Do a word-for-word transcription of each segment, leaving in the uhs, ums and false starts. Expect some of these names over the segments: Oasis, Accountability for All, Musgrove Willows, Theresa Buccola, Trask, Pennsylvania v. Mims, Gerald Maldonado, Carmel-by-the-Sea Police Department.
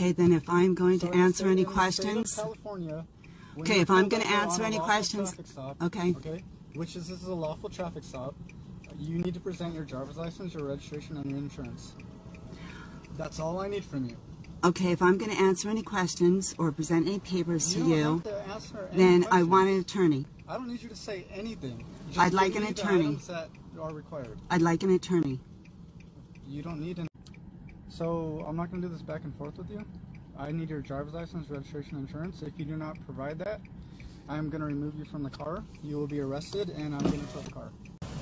Okay, then if I'm going so to answer any questions. California, okay, if I'm going to answer any questions. Stop, okay. Okay. Which is, this is a lawful traffic stop. You need to present your driver's license, your registration, and your insurance. That's all I need from you. Okay, if I'm going to answer any questions or present any papers you to you, to then questions. I want an attorney. I don't need you to say anything. Just I'd like an attorney. That are required. I'd like an attorney. You don't need an. So I'm not going to do this back and forth with you. I need your driver's license, registration, insurance. If you do not provide that, I'm going to remove you from the car. You will be arrested, and I'm going to tow the car.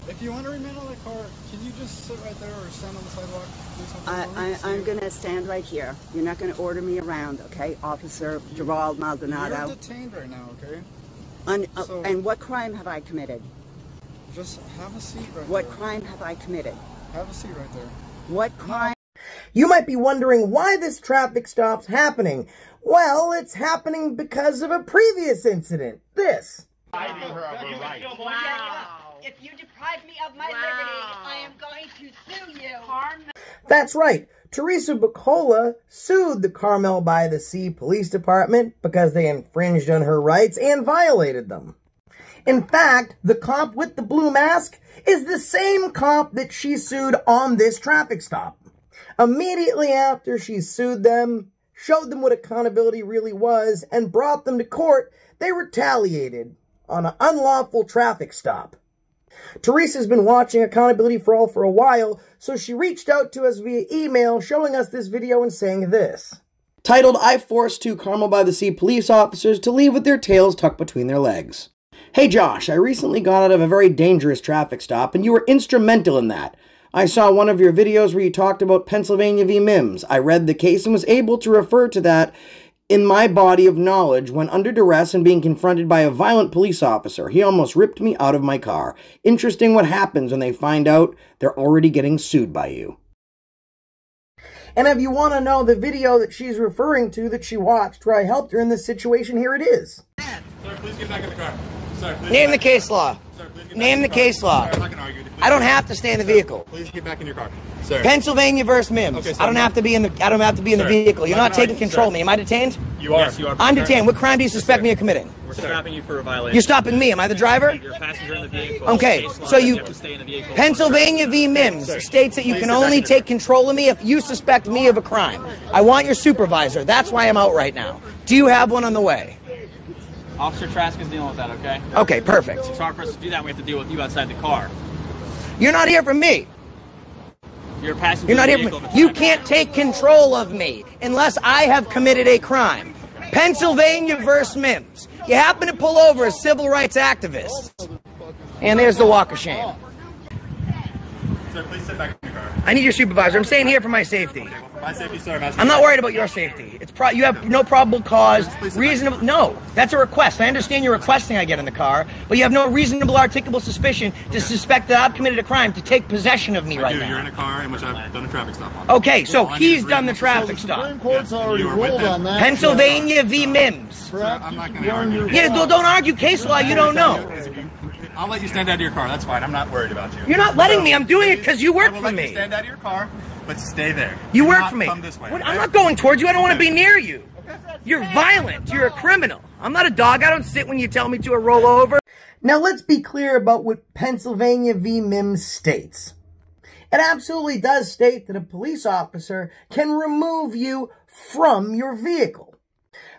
If you want to remain on the car, can you just sit right there or stand on the sidewalk? I, I, I'm going to stand right here. You're not going to order me around, okay? Officer you, Gerald Maldonado. You're detained right now, okay? Un, uh, so, and what crime have I committed? Just have a seat right what there. What crime have I committed? Have a seat right there. What crime? You might be wondering why this traffic stop's happening. Well, it's happening because of a previous incident. This. I think her right. Wow. If you deprive me of my wow. liberty, I am going to sue you. Carmel. That's right. Theresa Buccola sued the Carmel-by-the-Sea Police Department because they infringed on her rights and violated them. In fact, the cop with the blue mask is the same cop that she sued on this traffic stop. Immediately after she sued them, showed them what accountability really was, and brought them to court, they retaliated on an unlawful traffic stop. Theresa's been watching Accountability for All for a while, so she reached out to us via email showing us this video and saying this. Titled, I Forced Two Carmel-by-the-Sea Police Officers to Leave with Their Tails Tucked Between Their Legs. Hey Josh, I recently got out of a very dangerous traffic stop, and you were instrumental in that. I saw one of your videos where you talked about Pennsylvania v. Mims. I read the case and was able to refer to that in my body of knowledge when under duress and being confronted by a violent police officer. He almost ripped me out of my car. Interesting what happens when they find out they're already getting sued by you. And if you want to know the video that she's referring to that she watched where I helped her in this situation, here it is. Sir, please get back in the car. Sir, please Name the case law. Sir, please get Name the, the case law. Sir, I, can argue. I don't have to stay in the vehicle. Sir, please get back in your car. Sir. Pennsylvania versus Mims. Okay, so I don't have to be in the. I don't have to be in sir, the vehicle. You're not taking control sir. of me. Am I detained? You are. Yes, you are. I'm detained. What crime do you suspect sir. me of committing? We're sir. stopping you for a violation. You're stopping me. Am I the driver? You're a passenger in the vehicle. Okay. So you. you stay in the vehicle. Pennsylvania v. Mims sir. states that you can only take control of me if you suspect me of a crime. I want your supervisor. That's why I'm out right now. Do you have one on the way? Officer Trask is dealing with that. Okay. Okay. Perfect. It's hard for us to do that. We have to deal with you outside the car. You're not here for me. You're a passenger. You're not here for me. You can't take control of me unless I have committed a crime. Pennsylvania versus Mims. You happen to pull over a civil rights activist. And there's the walk of shame. Sir, please sit back in your car. I need your supervisor. I'm staying here for my safety. Okay, well, for my safety, sir, I'm, I'm not worried about your safety. It's pro you have no probable cause, reasonable. No, that's a request. I understand you're requesting I get in the car, but you have no reasonable, articulable suspicion to okay. suspect that I've committed a crime to take possession of me I right do. now. You're in a car in which I've done a traffic stop on. Okay, so well, he's done the traffic stop. The Supreme Court's yes, already ruled on that. Pennsylvania v. Mims. Sir, I'm not going to argue. Yeah, don't argue case law you don't know. I'll let you stand out of your car. That's fine. I'm not worried about you. You're not letting me. I'm doing it because you work for me. I will let you stand out of your car, but stay there. You work for me. Come this way. I'm not going towards you. I don't want to be near you. You're violent. You're a criminal. I'm not a dog. I don't sit when you tell me to or roll over. Now, let's be clear about what Pennsylvania v. Mims states. It absolutely does state that a police officer can remove you from your vehicle.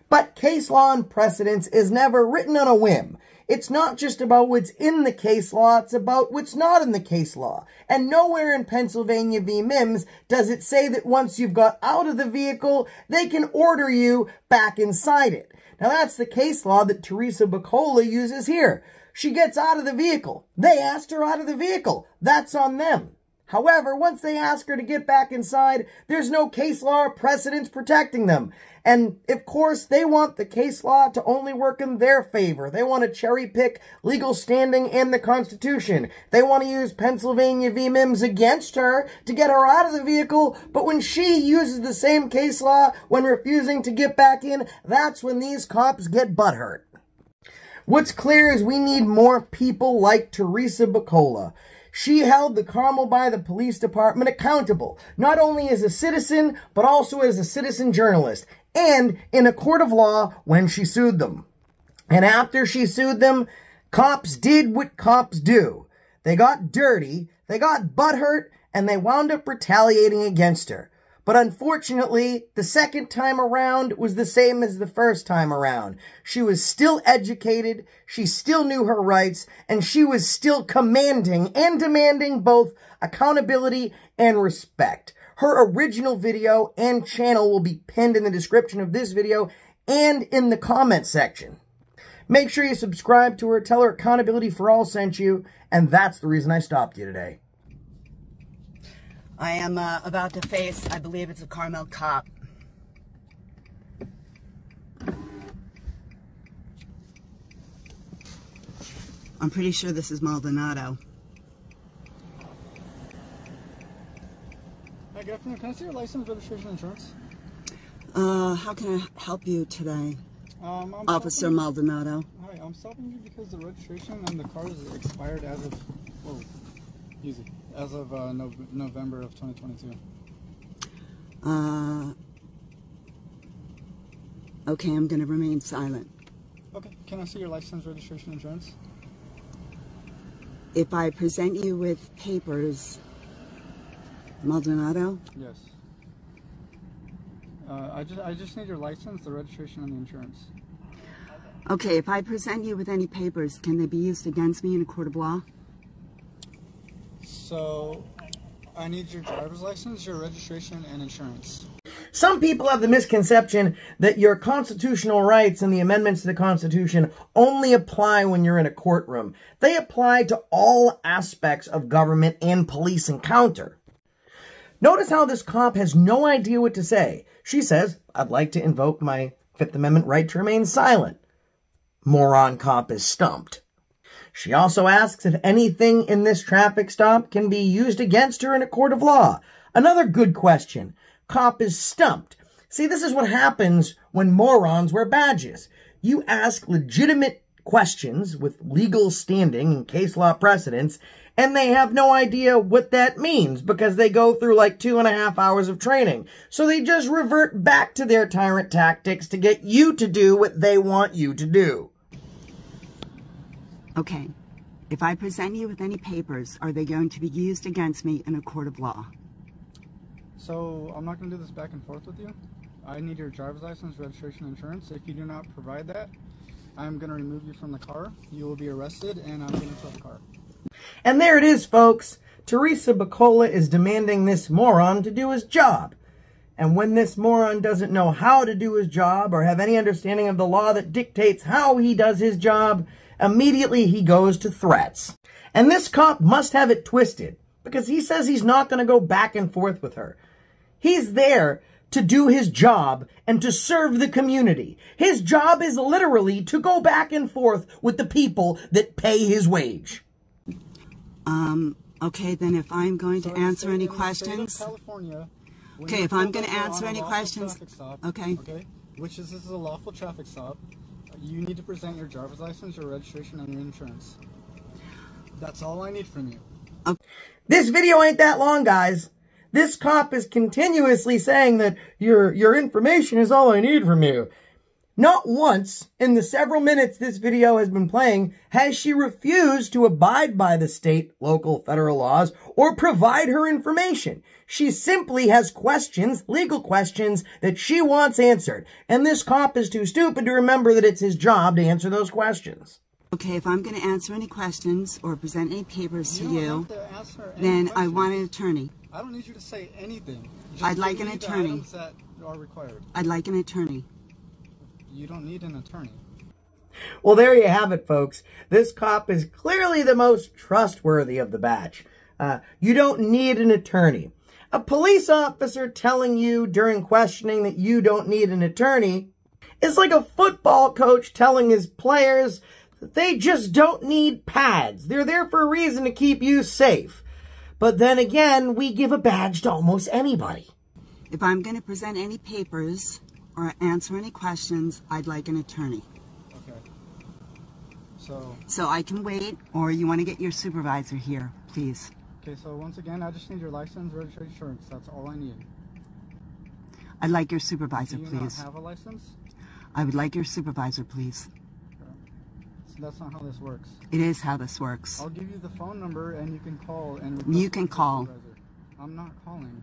But case law and precedence is never written on a whim. It's not just about what's in the case law, it's about what's not in the case law. And nowhere in Pennsylvania v. Mims does it say that once you've got out of the vehicle, they can order you back inside it. Now that's the case law that Theresa Buccola uses here. She gets out of the vehicle. They asked her out of the vehicle. That's on them. However, once they ask her to get back inside, there's no case law or precedence protecting them. And, of course, they want the case law to only work in their favor. They want to cherry-pick legal standing and the Constitution. They want to use Pennsylvania v. Mims against her to get her out of the vehicle, but when she uses the same case law when refusing to get back in, that's when these cops get butthurt. What's clear is we need more people like Theresa Buccola. She held the Carmel-by-the-Sea Police Department accountable, not only as a citizen, but also as a citizen journalist, and in a court of law when she sued them. And after she sued them, cops did what cops do. They got dirty, they got butthurt, and they wound up retaliating against her. But unfortunately, the second time around was the same as the first time around. She was still educated, she still knew her rights, and she was still commanding and demanding both accountability and respect. Her original video and channel will be pinned in the description of this video and in the comment section. Make sure you subscribe to her, tell her Accountability for All sent you, and that's the reason I stopped you today. I am uh, about to face, I believe it's a Carmel cop. I'm pretty sure this is Maldonado. Hi, good afternoon. Can I see your license, registration, and insurance? Uh, how can I help you today, um, I'm Officer stopping. Maldonado? Hi, I'm stopping you because the registration and the car is expired as of, whoa, easy. As of uh, no November of twenty twenty-two. Uh, okay, I'm going to remain silent. Okay, can I see your license, registration, insurance? If I present you with papers, Maldonado? Yes. Uh, I, just, I just need your license, the registration, and the insurance. Okay, if I present you with any papers, can they be used against me in a court of law? So, I need your driver's license, your registration, and insurance. Some people have the misconception that your constitutional rights and the amendments to the Constitution only apply when you're in a courtroom. They apply to all aspects of government and police encounter. Notice how this cop has no idea what to say. She says, "I'd like to invoke my Fifth Amendment right to remain silent." Moron cop is stumped. She also asks if anything in this traffic stop can be used against her in a court of law. Another good question. Cop is stumped. See, this is what happens when morons wear badges. You ask legitimate questions with legal standing and case law precedents, and they have no idea what that means because they go through like two and a half hours of training. So they just revert back to their tyrant tactics to get you to do what they want you to do. Okay, if I present you with any papers, are they going to be used against me in a court of law? So, I'm not going to do this back and forth with you. I need your driver's license, registration, insurance. If you do not provide that, I'm going to remove you from the car. You will be arrested, and I'm going to tow the car. And there it is, folks. Theresa Buccola is demanding this moron to do his job. And when this moron doesn't know how to do his job or have any understanding of the law that dictates how he does his job, immediately he goes to threats. And this cop must have it twisted because he says he's not going to go back and forth with her. He's there to do his job and to serve the community. His job is literally to go back and forth with the people that pay his wage. Um, okay, then if I'm going so to answer any questions... Okay, if I'm going to answer any questions... Stop, okay. Okay. Which is, this is a lawful traffic stop. You need to present your driver's license, your registration, and your insurance. That's all I need from you. Okay. This video ain't that long, guys. This cop is continuously saying that your, your information is all I need from you. Not once in the several minutes this video has been playing has she refused to abide by the state, local, federal laws or provide her information. She simply has questions, legal questions, that she wants answered. And this cop is too stupid to remember that it's his job to answer those questions. Okay, if I'm going to answer any questions or present any papers to you, then I want an attorney. I don't need you to say anything. I'd like an attorney. I'd like an attorney. You don't need an attorney. Well, there you have it, folks. This cop is clearly the most trustworthy of the batch. Uh, you don't need an attorney. A police officer telling you during questioning that you don't need an attorney is like a football coach telling his players that they just don't need pads. They're there for a reason to keep you safe. But then again, we give a badge to almost anybody. If I'm going to present any papers or answer any questions, I'd like an attorney. Okay. So, so I can wait, or you want to get your supervisor here, please. Okay, so once again, I just need your license, registration, insurance. That's all I need. I'd like your supervisor, please. Do you please. not have a license? I would like your supervisor, please. Okay. So that's not how this works. It is how this works. I'll give you the phone number, and you can call and. You can call. Supervisor. I'm not calling.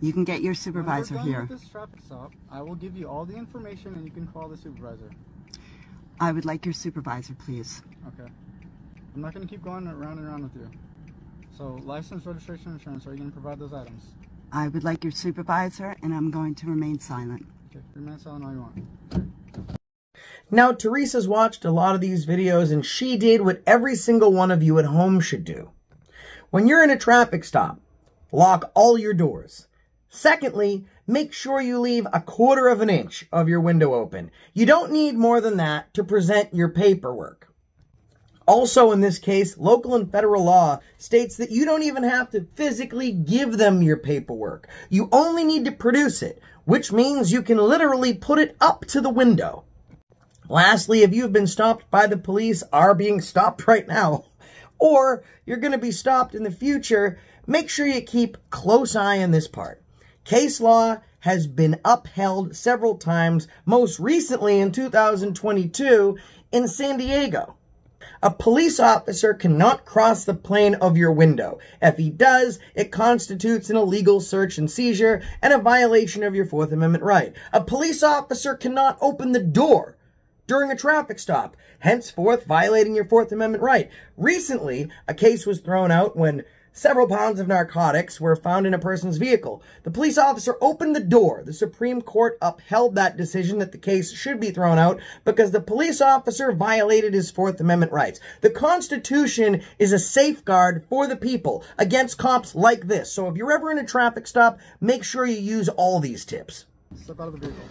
You can get your supervisor when we're done here. With this traffic stop, I will give you all the information, and you can call the supervisor. I would like your supervisor, please. Okay. I'm not going to keep going around and around with you. So, license, registration, insurance, are you going to provide those items? I would like your supervisor, and I'm going to remain silent. Okay, remain silent all you want. Now, Theresa's watched a lot of these videos, and she did what every single one of you at home should do. When you're in a traffic stop, lock all your doors. Secondly, make sure you leave a quarter of an inch of your window open. You don't need more than that to present your paperwork. Also in this case, local and federal law states that you don't even have to physically give them your paperwork. You only need to produce it, which means you can literally put it up to the window. Lastly, if you've been stopped by the police, are being stopped right now, or you're going to be stopped in the future, make sure you keep close eye on this part. Case law has been upheld several times, most recently in two thousand twenty-two in San Diego. A police officer cannot cross the plane of your window. If he does, it constitutes an illegal search and seizure and a violation of your Fourth Amendment right. A police officer cannot open the door during a traffic stop, henceforth violating your Fourth Amendment right. Recently, a case was thrown out when several pounds of narcotics were found in a person's vehicle. The police officer opened the door. The Supreme Court upheld that decision that the case should be thrown out because the police officer violated his Fourth Amendment rights. The Constitution is a safeguard for the people against cops like this. So if you're ever in a traffic stop, make sure you use all these tips. Step out of the vehicle.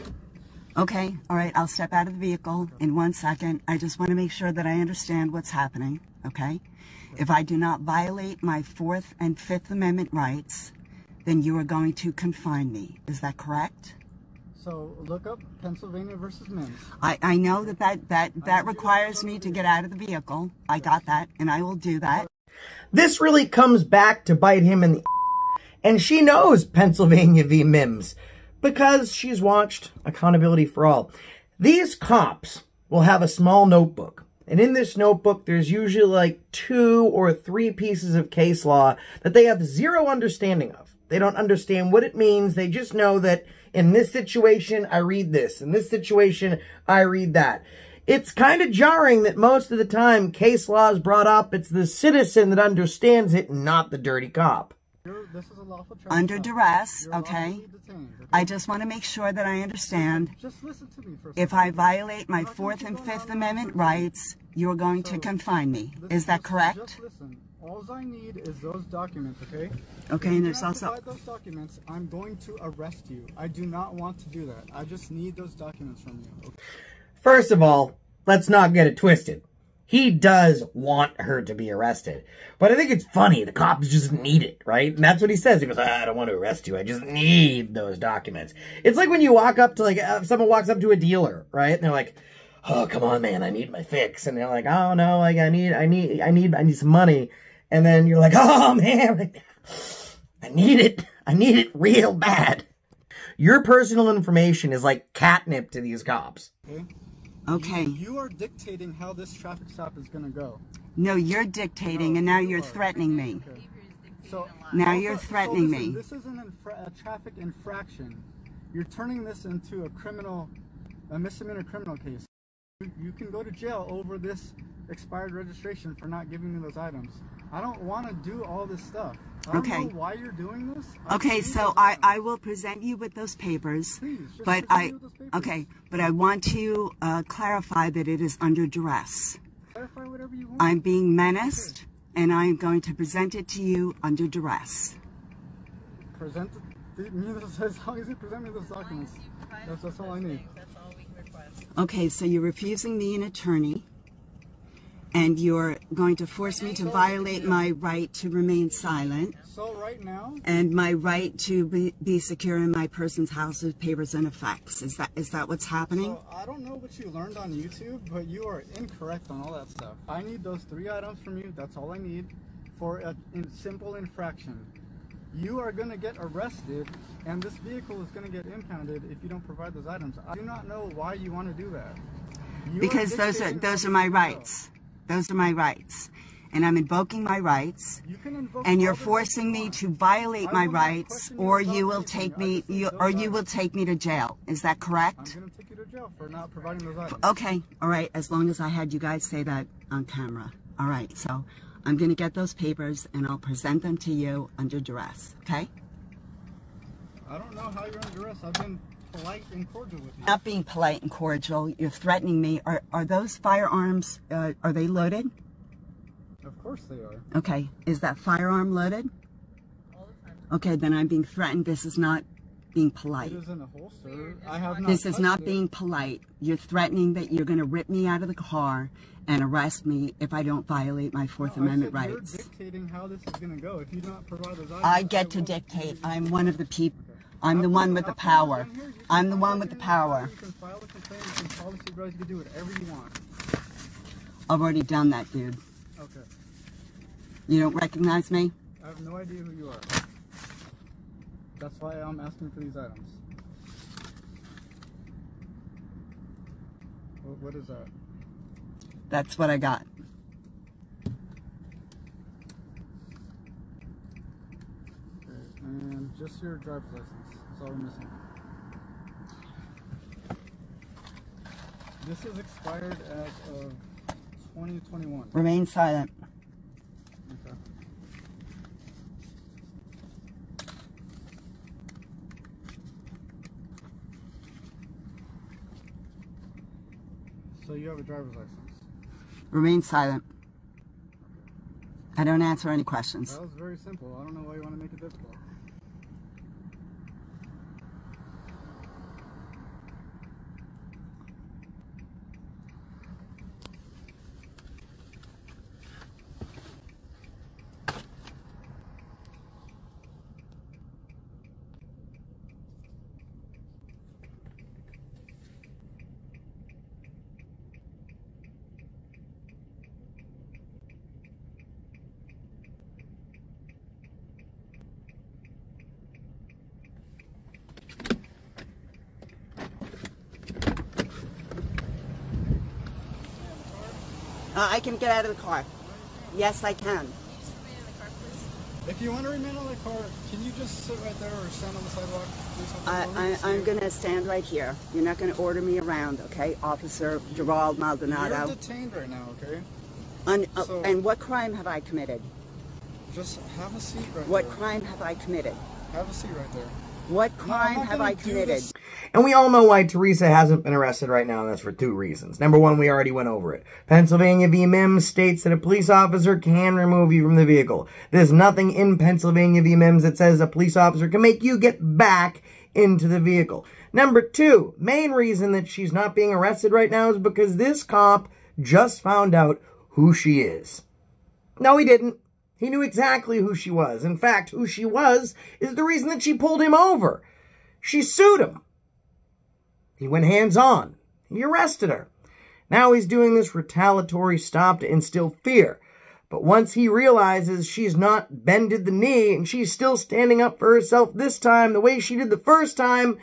Okay, all right, I'll step out of the vehicle in one second. I just want to make sure that I understand what's happening, okay? If I do not violate my Fourth and Fifth Amendment rights, then you are going to confine me. Is that correct? So look up Pennsylvania v. Mims. I, I know that that, that, that requires me to get out of the vehicle. I got that, and I will do that. This really comes back to bite him in the ass, and she knows Pennsylvania v. Mims, because she's watched Accountability for All. These cops will have a small notebook, and in this notebook, there's usually like two or three pieces of case law that they have zero understanding of. They don't understand what it means. They just know that in this situation, I read this. In this situation, I read that. It's kind of jarring that most of the time case law is brought up. It's the citizen that understands it, not the dirty cop. This is a lawful under duress, okay? Detained, okay? I just want to make sure that I understand. Just listen to me first. If I violate my Fourth and Fifth Amendment rights, you're going so to confine me. Listen, is that correct? Just listen. All I need is those documents, okay? Okay, if and there's also those documents, I'm going to arrest you. I do not want to do that. I just need those documents from you. Okay? First of all, let's not get it twisted. He does want her to be arrested. But I think it's funny. The cops just need it, right? And that's what he says. He goes, I don't want to arrest you. I just need those documents. It's like when you walk up to, like, uh, someone walks up to a dealer, right? And they're like, oh, come on, man. I need my fix. And they're like, oh, no, like, I need, I need, I need, I need some money. And then you're like, oh, man, like, I need it. I need it real bad. Your personal information is like catnip to these cops. Okay. Okay. You, you are dictating how this traffic stop is going to go. No, you're dictating, no, and now you you're are. threatening me. Okay. So, now you're so, threatening so listen, me. This isn't a traffic infraction. You're turning this into a criminal, a misdemeanor criminal case. You, you can go to jail over this expired registration for not giving me those items. I don't want to do all this stuff. I don't okay. know why you're doing this. I okay, so I, I will present you with those papers. Please, just but I you with those papers. Okay, but I want to uh, clarify that it is under duress. Clarify whatever you want. I'm being menaced, okay. and I'm going to present it to you under duress. Present me this, as long as you present me those documents. That's, that's all I need. That's all we can request. Okay, so you're refusing me an attorney. and you're going to force me to violate my right to remain silent. So right now? And my right to be, be secure in my person's house with papers and effects. Is that is that what's happening? So I don't know what you learned on YouTube, but you are incorrect on all that stuff. I need those three items from you. That's all I need for a in simple infraction. You are going to get arrested, and this vehicle is going to get impounded if you don't provide those items. I do not know why you want to do that. You because are those are those are my rights. Those are my rights, and I'm invoking my rights, and you're forcing me to violate my rights, or you will take me, you, or you will take me to jail. Is that correct? I'm going to take you to jail for not providing those items. Okay, all right. As long as I had you guys say that on camera. All right. So I'm going to get those papers, and I'll present them to you under duress. Okay? I don't know how you're under duress. I've been polite and cordial with you. Not being polite and cordial. You're threatening me. Are are those firearms, uh, are they loaded? Of course they are. Okay. Is that firearm loaded? All the time. Okay, then I'm being threatened. This is not being polite. It isn't a holster. I have not. This is not being polite. You're threatening that you're going to rip me out of the car and arrest me if I don't violate my Fourth no, Amendment I said rights. You're dictating how this is going to go. If you do not provide those items, I get I to dictate. I'm one of the people. Okay. I'm the one with the power. I'm the one with the power. You can file a complaint, you can call the supervisor, you can do whatever you want. I've already done that, dude. Okay. You don't recognize me? I have no idea who you are. That's why I'm asking for these items. What is that? That's what I got. And just your driver's license. That's all we're missing. This is expired as of twenty twenty-one. Remain silent. Okay. So you have a driver's license. Remain silent. I don't answer any questions. That was very simple. I don't know why you want to make it difficult. Uh, I can get out of the car. Yes, I can. Can you just remain in the car, please? If you want to remain in the car, can you just sit right there or stand on the sidewalk? I, I, I'm going to stand right here. You're not going to order me around, okay? Officer Gerald Maldonado. You're detained right now, okay? On, uh, so, and what crime have I committed? Just have a seat right there. What crime have I committed? Have a seat right there. What crime have I committed? And we all know why Theresa hasn't been arrested right now, and that's for two reasons. Number one, we already went over it. Pennsylvania v. Mims states that a police officer can remove you from the vehicle. There's nothing in Pennsylvania v. Mims that says a police officer can make you get back into the vehicle. Number two, main reason that she's not being arrested right now is because this cop just found out who she is. No, he didn't. He knew exactly who she was. In fact, who she was is the reason that she pulled him over. She sued him. He went hands-on. He arrested her. Now he's doing this retaliatory stop to instill fear. But once he realizes she's not bended the knee and she's still standing up for herself this time the way she did the first time,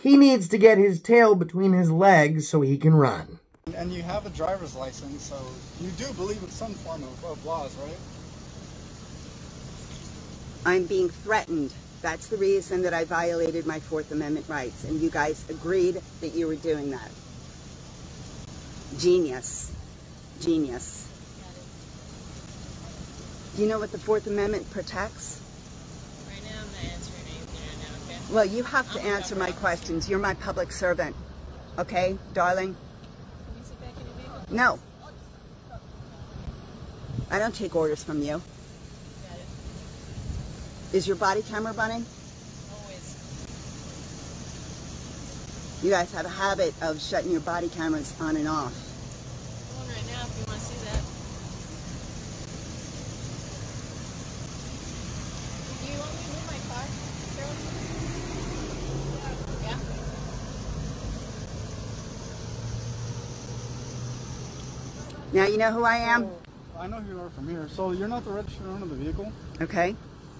he needs to get his tail between his legs so he can run. And you have a driver's license, so you do believe in some form of, of laws, right? I'm being threatened. That's the reason that I violated my Fourth Amendment rights, and you guys agreed that you were doing that. Genius. Genius. Do you know what the Fourth Amendment protects? Right now, I'm not answering anything right now, okay? Well, you have to answer my questions. You're my public servant. Okay, darling? Can you sit back in your vehicle? No. I don't take orders from you. Is your body camera running? Always. You guys have a habit of shutting your body cameras on and off. Well, right now, if you want to see that. Now you know who I am? So, I know who you are from here. So you're not the registered owner of the vehicle. Okay.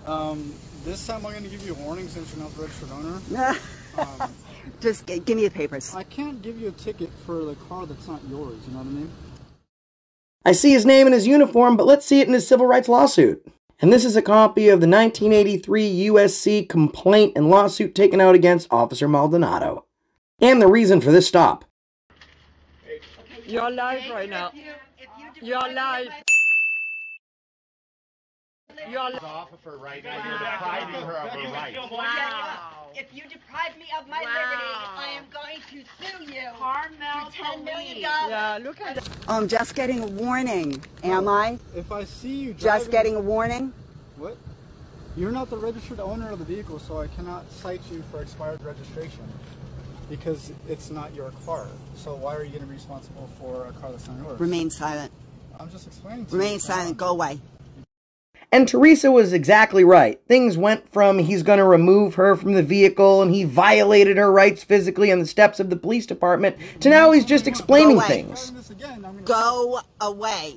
Um, this time I'm going to give you a warning since you're not the registered owner. um, Just g give me the papers. I can't give you a ticket for the car that's not yours, you know what I mean? I see his name in his uniform, but let's see it in his civil rights lawsuit. And this is a copy of the nineteen eighty-three U S C complaint and lawsuit taken out against Officer Maldonado. And the reason for this stop. You're live right now. You're live. You're off of her right now. You're depriving her of her rights. If you deprive me of my wow. liberty, I am going to sue you Carmel for ten million dollars. Yeah, look at that. Oh, I'm just getting a warning, am oh, I? If I see you driving... Just getting a warning? What? You're not the registered owner of the vehicle, so I cannot cite you for expired registration because it's not your car. So why are you going to be responsible for a car that's not yours? Remain silent. I'm just explaining to you. Remain silent. Go away. And Theresa was exactly right. Things went from he's going to remove her from the vehicle and he violated her rights physically on the steps of the police department to now he's just explaining things. Go away.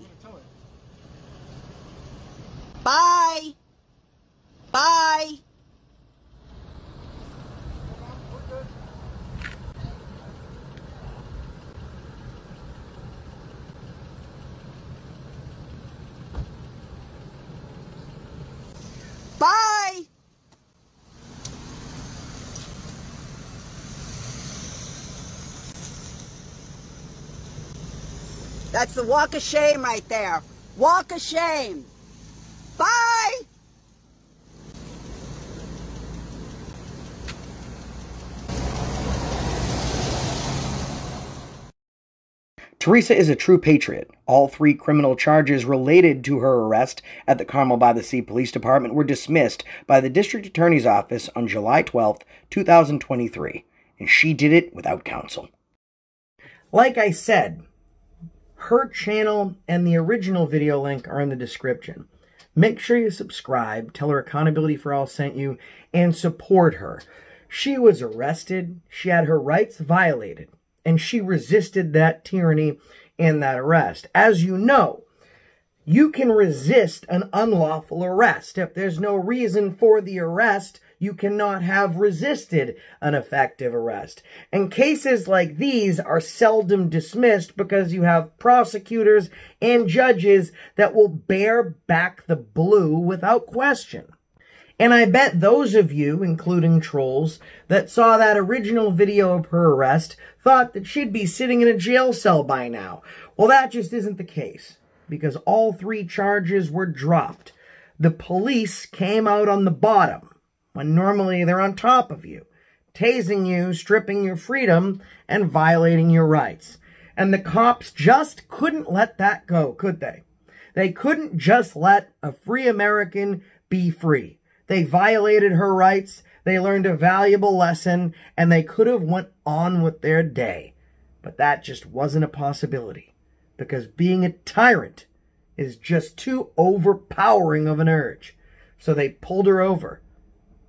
Bye. Bye. Bye! That's the walk of shame right there. Walk of shame. Bye! Theresa is a true patriot. All three criminal charges related to her arrest at the Carmel-by-the-Sea Police Department were dismissed by the District Attorney's Office on July twelfth, two thousand twenty-three, and she did it without counsel. Like I said, her channel and the original video link are in the description. Make sure you subscribe, tell her Accountability for All sent you, and support her. She was arrested, she had her rights violated, and she resisted that tyranny and that arrest. As you know, you can resist an unlawful arrest. If there's no reason for the arrest, you cannot have resisted an effective arrest. And cases like these are seldom dismissed because you have prosecutors and judges that will bear back the blue without question. And I bet those of you, including trolls, that saw that original video of her arrest thought that she'd be sitting in a jail cell by now. Well, that just isn't the case, because all three charges were dropped. The police came out on the bottom, when normally they're on top of you, tasing you, stripping your freedom, and violating your rights. And the cops just couldn't let that go, could they? They couldn't just let a free American be free. They violated her rights, they learned a valuable lesson, and they could have went on with their day. But that just wasn't a possibility, because being a tyrant is just too overpowering of an urge. So they pulled her over,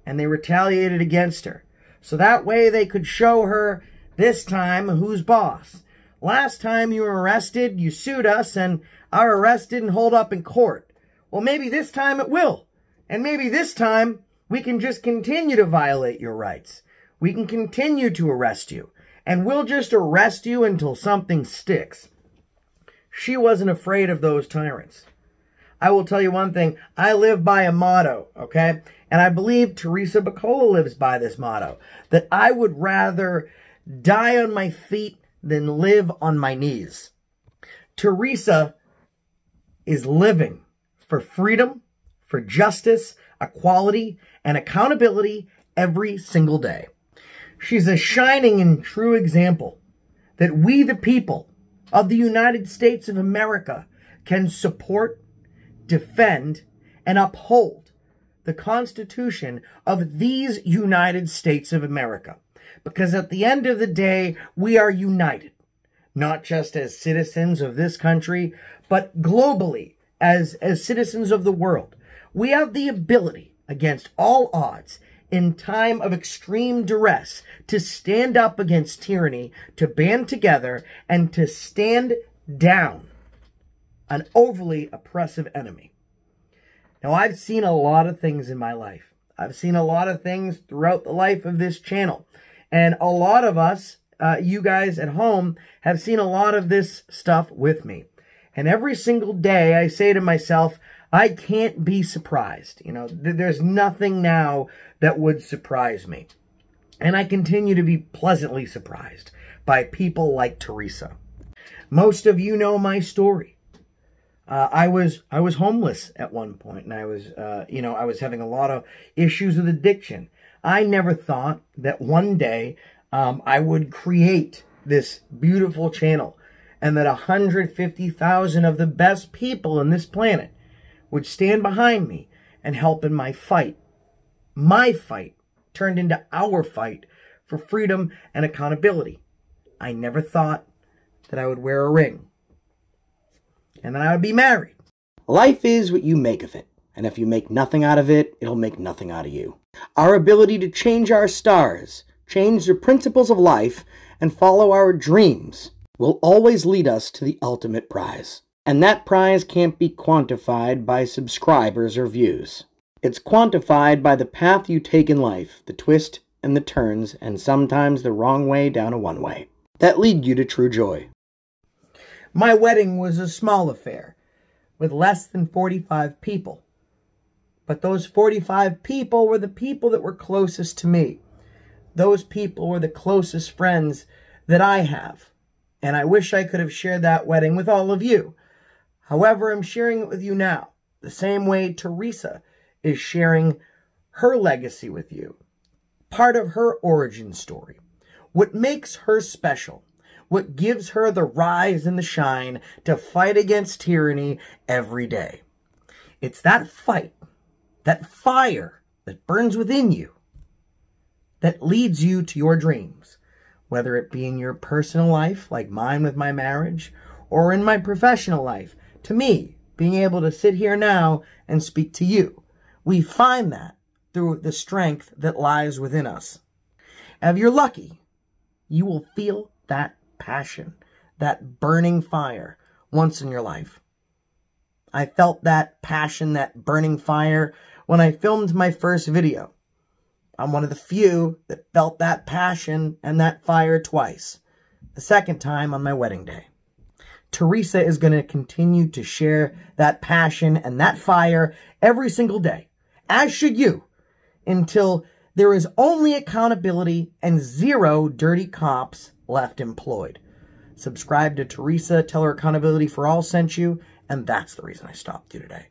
and they retaliated against her. So that way they could show her, this time, who's boss. Last time you were arrested, you sued us, and our arrest didn't hold up in court. Well, maybe this time it will. And maybe this time, we can just continue to violate your rights. We can continue to arrest you. And we'll just arrest you until something sticks. She wasn't afraid of those tyrants. I will tell you one thing. I live by a motto, okay? And I believe Theresa Buccola lives by this motto. That I would rather die on my feet than live on my knees. Theresa is living for freedom, for justice, equality, and accountability every single day. She's a shining and true example that we, the people of the United States of America, can support, defend, and uphold the Constitution of these United States of America. Because at the end of the day, we are united, not just as citizens of this country, but globally as, as citizens of the world. We have the ability, against all odds, in time of extreme duress, to stand up against tyranny, to band together, and to stand down an overly oppressive enemy. Now, I've seen a lot of things in my life. I've seen a lot of things throughout the life of this channel. And a lot of us, uh, you guys at home, have seen a lot of this stuff with me. And every single day I say to myself, I can't be surprised. You know, th- there's nothing now that would surprise me. And I continue to be pleasantly surprised by people like Theresa. Most of you know my story. Uh, I was I was homeless at one point, and I was uh, you know I was having a lot of issues with addiction. I never thought that one day um, I would create this beautiful channel, and that one hundred fifty thousand of the best people on this planet would stand behind me and help in my fight. My fight turned into our fight for freedom and accountability. I never thought that I would wear a ring, and then I would be married. Life is what you make of it, and if you make nothing out of it, it'll make nothing out of you. Our ability to change our stars, change the principles of life, and follow our dreams will always lead us to the ultimate prize. And that prize can't be quantified by subscribers or views. It's quantified by the path you take in life, the twist and the turns, and sometimes the wrong way down a one-way, that lead you to true joy. My wedding was a small affair with less than forty-five people. But those forty-five people were the people that were closest to me. Those people were the closest friends that I have. And I wish I could have shared that wedding with all of you. However, I'm sharing it with you now, the same way Theresa is sharing her legacy with you, part of her origin story. What makes her special, what gives her the rise and the shine to fight against tyranny every day. It's that fight, that fire that burns within you, that leads you to your dreams, whether it be in your personal life, like mine with my marriage, or in my professional life, to me, being able to sit here now and speak to you. We find that through the strength that lies within us. If you're lucky, you will feel that passion, that burning fire once in your life. I felt that passion, that burning fire when I filmed my first video. I'm one of the few that felt that passion and that fire twice. The second time on my wedding day. Theresa is going to continue to share that passion and that fire every single day, as should you, until there is only accountability and zero dirty cops left employed. Subscribe to Theresa, tell her Accountability for All sent you, and that's the reason I stopped you today.